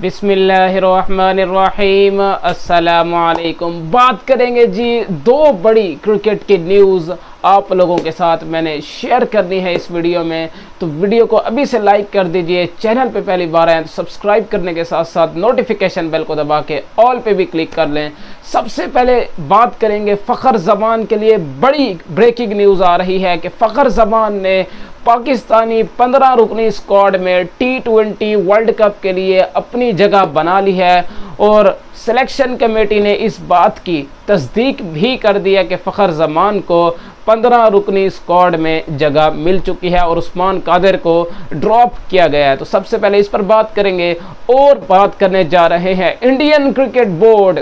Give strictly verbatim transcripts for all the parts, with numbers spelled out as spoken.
बिस्मिल्लाहिर्रहमानिर्रहीम। अस्सलामुअलैकुम। बात करेंगे जी दो बड़ी क्रिकेट की न्यूज़ आप लोगों के साथ मैंने शेयर करनी है इस वीडियो में, तो वीडियो को अभी से लाइक कर दीजिए। चैनल पे पहली बार आए तो सब्सक्राइब करने के साथ साथ नोटिफिकेशन बेल को दबा के ऑल पे भी क्लिक कर लें। सबसे पहले बात करेंगे फ़खर ज़मान के लिए बड़ी ब्रेकिंग न्यूज़ आ रही है कि फ़खर ज़मान ने पाकिस्तानी पंद्रह रुकनी स्क्वाड में टी ट्वेंटी वर्ल्ड कप के लिए अपनी जगह बना ली है और सिलेक्शन कमेटी ने इस बात की तस्दीक भी कर दिया कि फ़खर ज़मान को पंद्रह रुकनी स्क्वाड में जगह मिल चुकी है और उस्मान कादिर को ड्रॉप किया गया है। तो सबसे पहले इस पर बात करेंगे और बात करने जा रहे हैं इंडियन क्रिकेट बोर्ड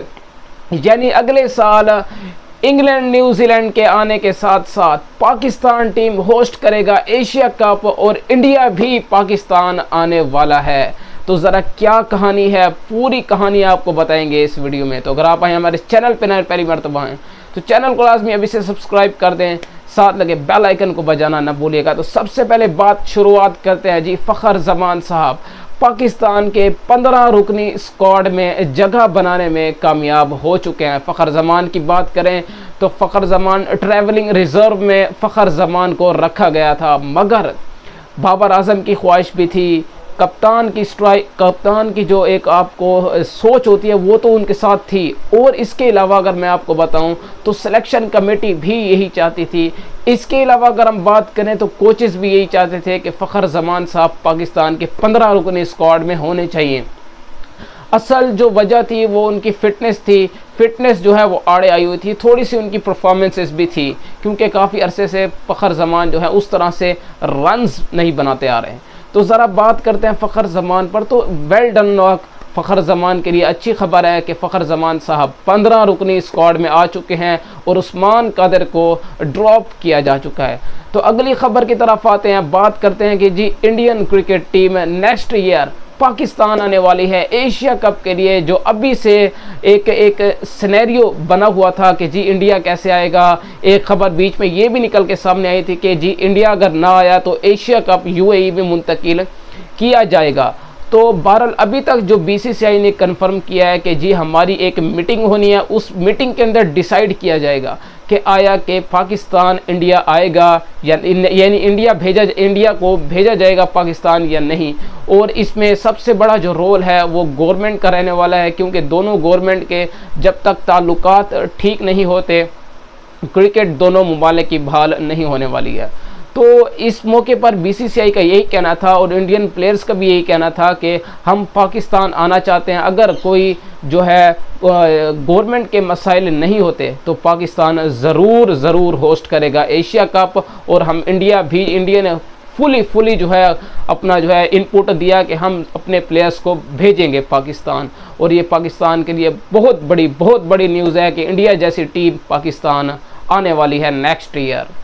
यानी अगले साल इंग्लैंड न्यूजीलैंड के आने के साथ साथ पाकिस्तान टीम होस्ट करेगा एशिया कप और इंडिया भी पाकिस्तान आने वाला है। तो ज़रा क्या कहानी है, पूरी कहानी आपको बताएंगे इस वीडियो में। तो अगर आप आए हमारे चैनल पर नए पहली मरतबा आएँ तो चैनल को लाजमी अभी से सब्सक्राइब कर दें, साथ लगे बेल आइकन को बजाना ना भूलिएगा। तो सबसे पहले बात शुरुआत करते हैं जी फ़खर ज़मान साहब पाकिस्तान के पंद्रह रुकनी स्क्वाड में जगह बनाने में कामयाब हो चुके हैं। फ़खर ज़मान की बात करें तो फ़खर ज़मान ट्रैवलिंग रिज़र्व में फ़खर ज़मान को रखा गया था, मगर बाबर आज़म की ख्वाहिश भी थी, कप्तान की स्ट्राइक कप्तान की जो एक आपको सोच होती है वो तो उनके साथ थी, और इसके अलावा अगर मैं आपको बताऊं तो सिलेक्शन कमेटी भी यही चाहती थी। इसके अलावा अगर हम बात करें तो कोचेस भी यही चाहते थे कि फ़खर ज़मान साहब पाकिस्तान के पंद्रह रुकनी स्क्वाड में होने चाहिए। असल जो वजह थी वो उनकी फ़िटनेस थी, फ़िटनेस जो है वो आड़े आई हुई थी, थोड़ी सी उनकी परफॉर्मेंसेस भी थी, क्योंकि काफ़ी अरसे से फ़खर ज़मान जो है उस तरह से रन्स नहीं बनाते आ रहे हैं। तो ज़रा बात करते हैं फ़खर ज़मान पर, तो वेल डन लॉक फ़खर ज़मान के लिए अच्छी खबर है कि फ़खर ज़मान साहब पंद्रह रुकनी स्क्वाड में आ चुके हैं और उस्मान कादिर को ड्रॉप किया जा चुका है। तो अगली खबर की तरफ आते हैं, बात करते हैं कि जी Indian cricket team next year Pakistan आने वाली है एशिया कप के लिए। जो अभी से एक एक सिनेरियो बना हुआ था कि जी इंडिया कैसे आएगा, एक खबर बीच में ये भी निकल के सामने आई थी कि जी इंडिया अगर ना आया तो एशिया कप यूएई में मुंतकिल किया जाएगा। तो बहरहाल अभी तक जो बीसीसीआई ने कंफर्म किया है कि जी हमारी एक मीटिंग होनी है, उस मीटिंग के अंदर डिसाइड किया जाएगा कि आया कि पाकिस्तान इंडिया आएगा या यानी इंडिया भेजा इंडिया को भेजा जाएगा पाकिस्तान या नहीं। और इसमें सबसे बड़ा जो रोल है वो गवर्नमेंट का रहने वाला है, क्योंकि दोनों गवर्नमेंट के जब तक ताल्लुकात ठीक नहीं होते क्रिकेट दोनों मुमालिक की बहाल नहीं होने वाली है। तो इस मौके पर बीसीसीआई का यही कहना था और इंडियन प्लेयर्स का भी यही कहना था कि हम पाकिस्तान आना चाहते हैं, अगर कोई जो है गवर्नमेंट के मसाइल नहीं होते तो पाकिस्तान ज़रूर ज़रूर होस्ट करेगा एशिया कप और हम इंडिया भी इंडियन फुली फुली जो है अपना जो है इनपुट दिया कि हम अपने प्लेयर्स को भेजेंगे पाकिस्तान। और ये पाकिस्तान के लिए बहुत बड़ी बहुत बड़ी न्यूज़ है कि इंडिया जैसी टीम पाकिस्तान आने वाली है नेक्स्ट ईयर।